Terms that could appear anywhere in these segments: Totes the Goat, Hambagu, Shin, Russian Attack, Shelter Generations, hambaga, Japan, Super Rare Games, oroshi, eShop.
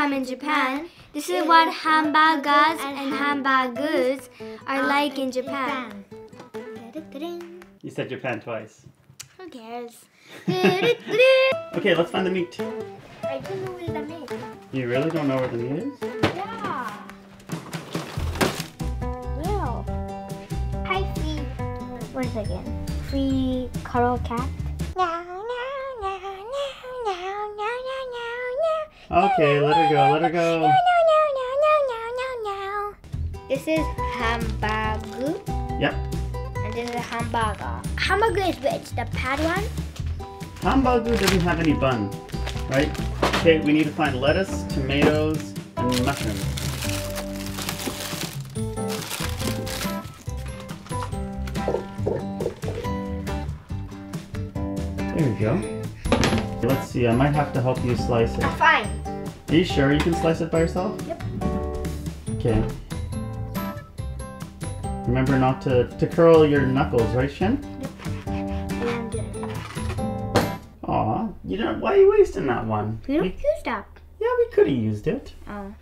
I'm in Japan, this is what hambagas and hambagus are like in Japan. You said Japan twice. Who cares? Okay, let's find the meat. I don't know where the meat is. You really don't know where the meat is? Yeah. Wow. Hi, free. Once again. Free coral cat. Okay, let her go, let her go. No. This is hambagu. Yep. And this is hambaga. Hambagu is which? The pad one? Hambagu doesn't have any bun, right? Okay, we need to find lettuce, tomatoes, and mushrooms. There you go. Let's see, I might have to help you slice it. Fine. Are you sure you can slice it by yourself? Yep. Okay. Remember not to curl your knuckles, right, Shin? Yep. And aw, you don't. Why are you wasting that one? We don't use that. Yeah, we could have used it. Oh.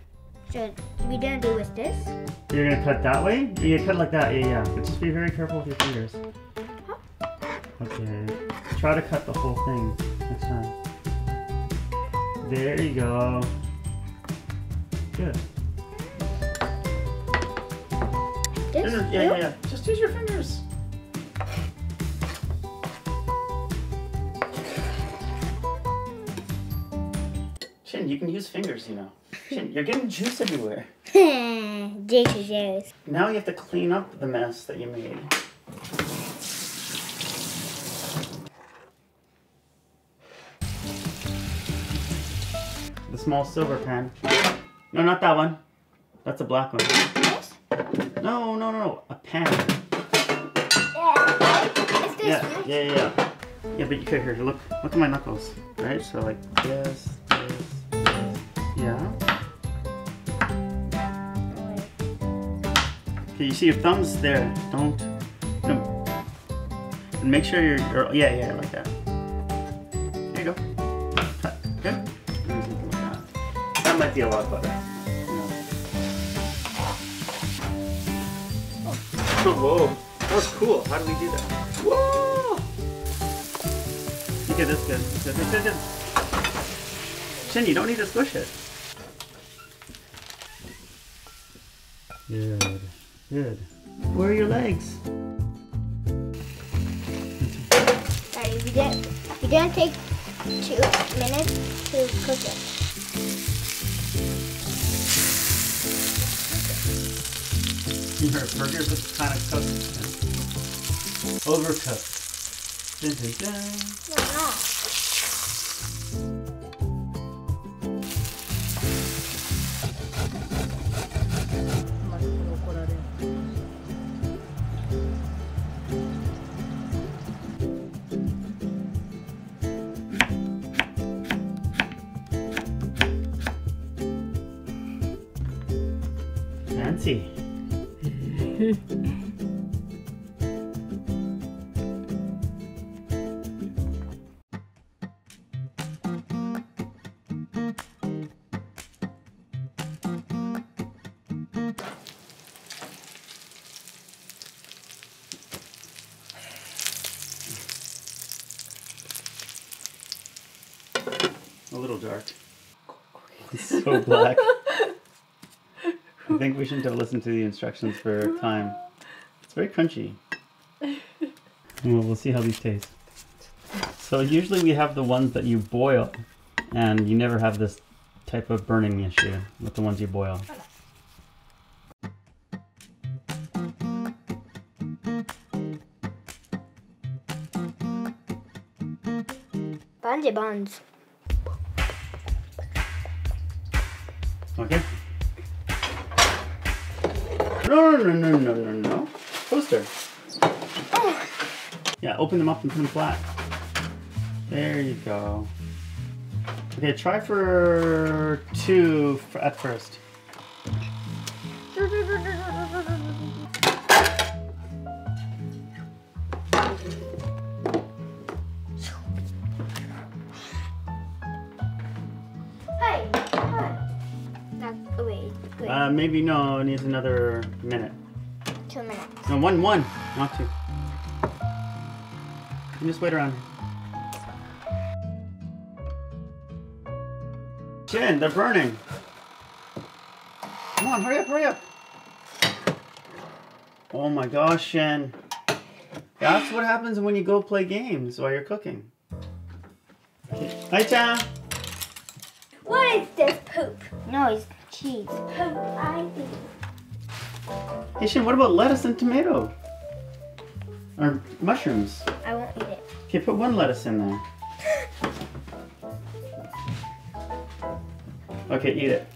So we didn't do with this. You're gonna cut that way? You cut like that, yeah. But just be very careful with your fingers. Okay. Try to cut the whole thing next time. There you go. Good. Yeah. Just use your fingers. Shin, you can use fingers, you know. Shin, you're getting juice everywhere. Juice. Now you have to clean up the mess that you made. The small silver pan. No, not that one. That's a black one. This? No. A pan. Yeah. It's this one. Yeah. Yeah, but you could hear. Look at my knuckles. Right? So like this. Yeah. Okay, you see your thumb's there. Don't. And make sure you're yeah, like that. There you go. Cut. Good. Might be a lot better. Whoa, that was cool. How do we do that? Whoa! Okay, that's good. Good. Shin, you don't need to squish it. Good. Where are your legs? Sorry, we didn't take 2 minutes to cook it. Your burgers look kind of cooked. Overcooked. Fancy. A little dark. It's so black. I think we shouldn't have listened to the instructions for time. It's very crunchy. We'll see how these taste. So usually we have the ones that you boil, and you never have this type of burning issue with the ones you boil. Bungee buns. Okay. No. Toaster. Oh. Yeah, open them up and put them flat. There you go. Okay, try for 2 at first. Hey, Maybe no, it needs another minute. 2 minutes. No, one, not two. You just wait around. Shin, they're burning. Come on, hurry up, hurry up. Oh my gosh, Shin. That's what happens when you go play games while you're cooking. Hi, Tom. What is this, poop? No, it's cheese. Poop, I think. Hey, Shin, what about lettuce and tomato? Or mushrooms? I won't eat it. Okay, put one lettuce in there. Okay, eat it.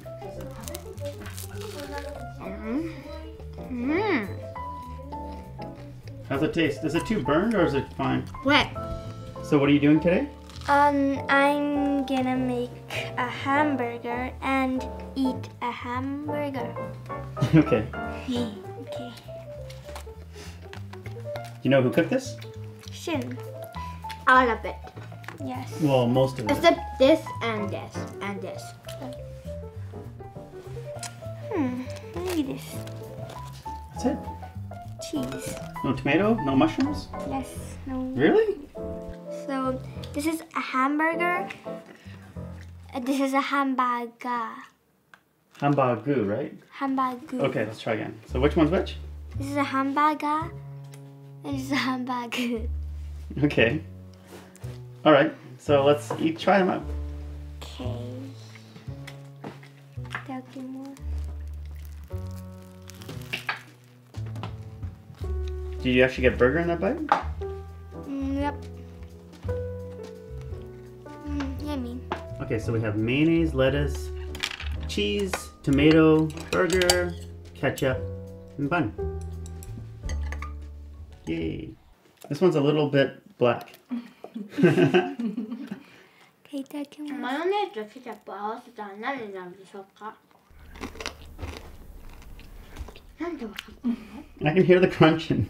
How's it taste? Is it too burned or is it fine? Wet. So what are you doing today? I'm gonna make a hamburger and eat a hamburger. Okay. Okay. You know who cooked this? Shin. All of it. Yes. Well, most of it. Except this and this and this. Maybe this. That's it. Cheese. No tomato? No mushrooms? Yes. No. Really? So this is a hamburger. This is a hamburger. Hambagu, right? Hambagu. Okay, let's try again. So which one's which? This is a hamburger. And this is a hamburger. Okay. All right. So let's eat. Try them out. Okay. Do you actually get burger in that bite? Yep. Yummy. Okay, so we have mayonnaise, lettuce, cheese, tomato, burger, ketchup, and bun. Yay. This one's a little bit black. I can hear the crunching.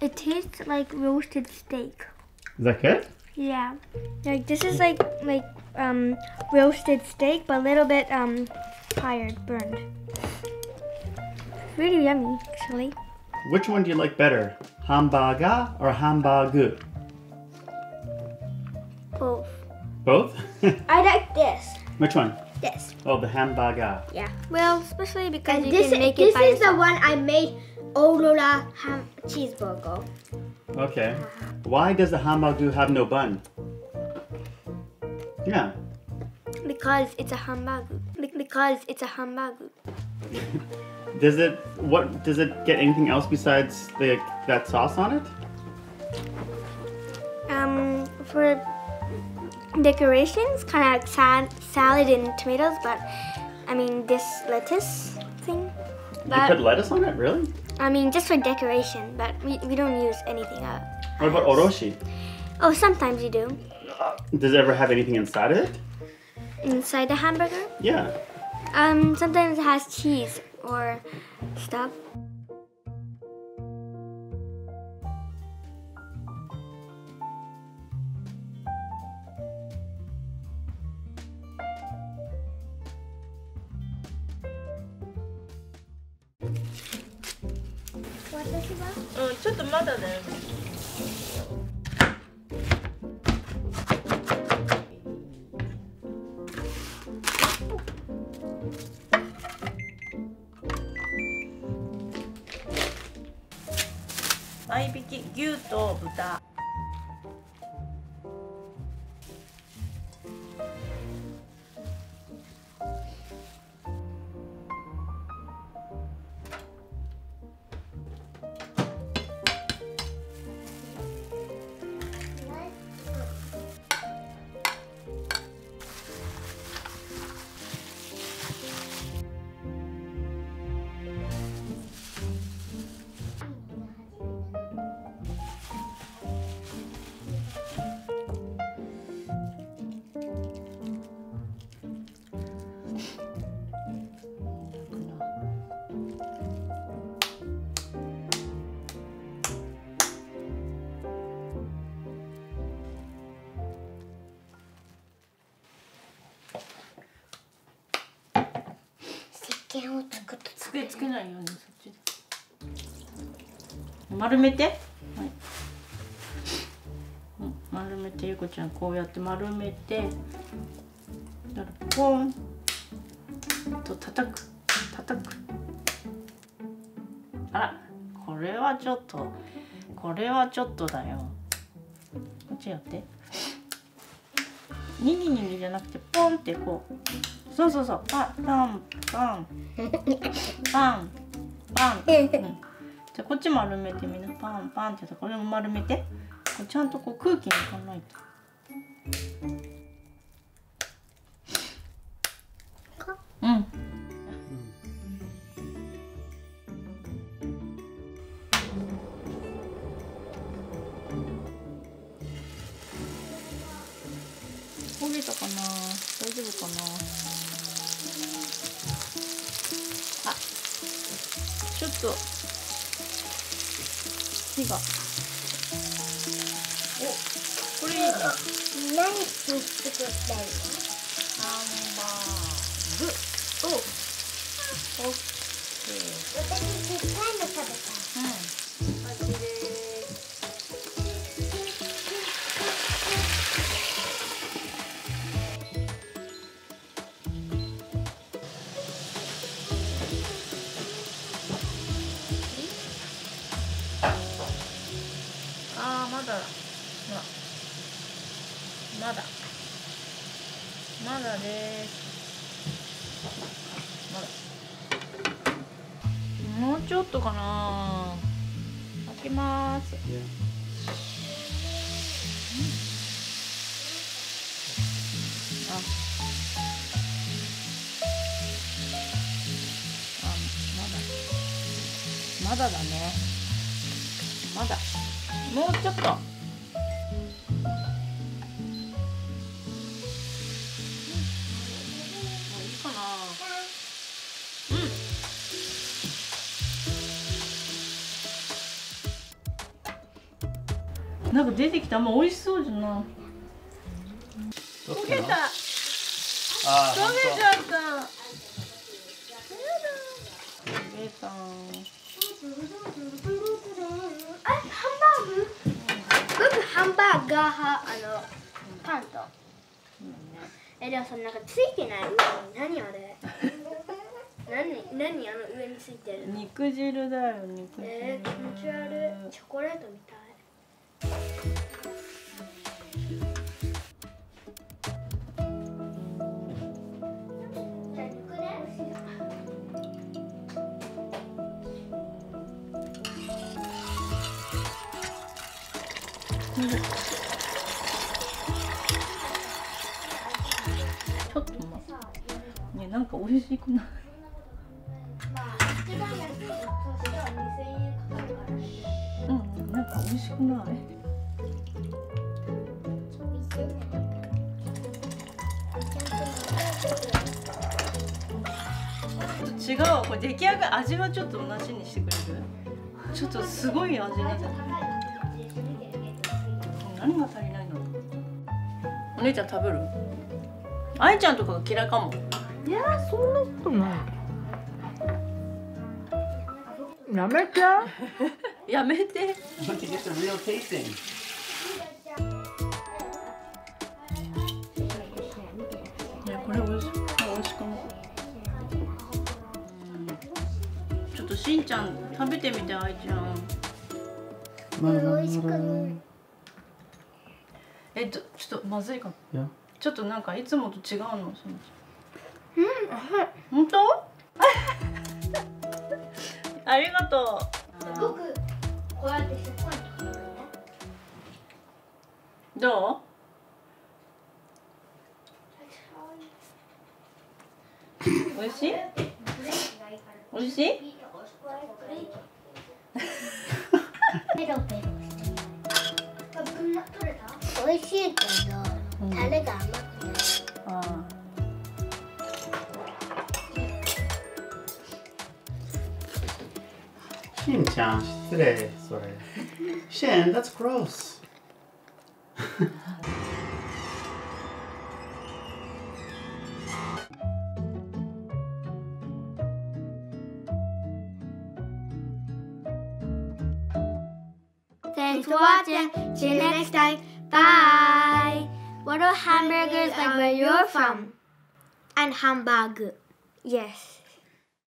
It tastes like roasted steak. Is that good? Yeah. Like this is like roasted steak, but a little bit fired, burned. Really yummy, actually. Which one do you like better, hambaga or hambagu? Both. Both? I like this. Which one? This. Oh, the hambaga. Yeah. Well, especially because and you this, can make it by yourself. This is the one I made, Aurora ham cheeseburger. Okay. Why does the hambagu have no bun? Yeah. Because it's a hambagu. Because it's a hambagu. Does it? What does it get? Anything else besides the that sauce on it? For decorations, kind of like salad and tomatoes, but I mean this lettuce thing. But, you put lettuce on it, really? I mean, just for decoration, but we don't use anything else. What about oroshi? Oh, sometimes you do. Does it ever have anything inside of it? Inside the hamburger? Yeah. Sometimes it has cheese or stuff. けんを作ってた。つけないようにそっちで。丸めて。はい。うん、丸めてゆこちゃんこうやって丸めて、だからポンと叩く叩く。あら、これはちょっとこれはちょっとだよ。こっちやって。にぎにぎじゃなくてポンってこう、そうそうそう、パンパンパンパン、うん、じゃあこっち丸めてみな、パンパンってこれも丸めて、ちゃんとこう空気にいかないと。うん。焦げたかな、大丈夫かな。あ、ちょっと火が。お、これいいな。何を作ったらいいの？ハンバーグとオッケー。私10回も食べた。うん。まだです。まだ。もうちょっとかな。開けます。あ。あ、まだ。まだだね。まだ。もうちょっと。なんか出てきた、もう美味しそうじゃない。焦げた。あ、焦げちゃった。やだ。焦げた。あ、ハンバーグ。僕ハンバーガー派、パンと。でもそのなんかついてない上に、何あれ。何あの上についてるの。肉汁だよ、肉汁。気持ち悪い。チョコレートみたい。ちょっと待ってね、なんか美味しくない。うん、なんか美味しくない。違う、これ出来上がる味はちょっと同じにしてくれる。ちょっとすごい味になっちゃった。何が足りないの。お姉ちゃん食べる？愛ちゃんとかが嫌いかも。いやー、そんなことない。やめてやめて。これ美味しい。しんちゃん食べてみて、あいちゃん。これ美味しくない。ちょっとまずいかも。ちょっとなんかいつもと違うの、しんちゃん。うん、はい。本当？ありがとう。すごくこうやってすっごい。どう？美味しい？美味しい？おいしいけど、タレが甘くない。ああ。しんちゃん、失礼、それ。シン、that's gross。Thanks for watching. See you next time. Bye. What are hamburgers like where you're from? And Hambagu. Yes.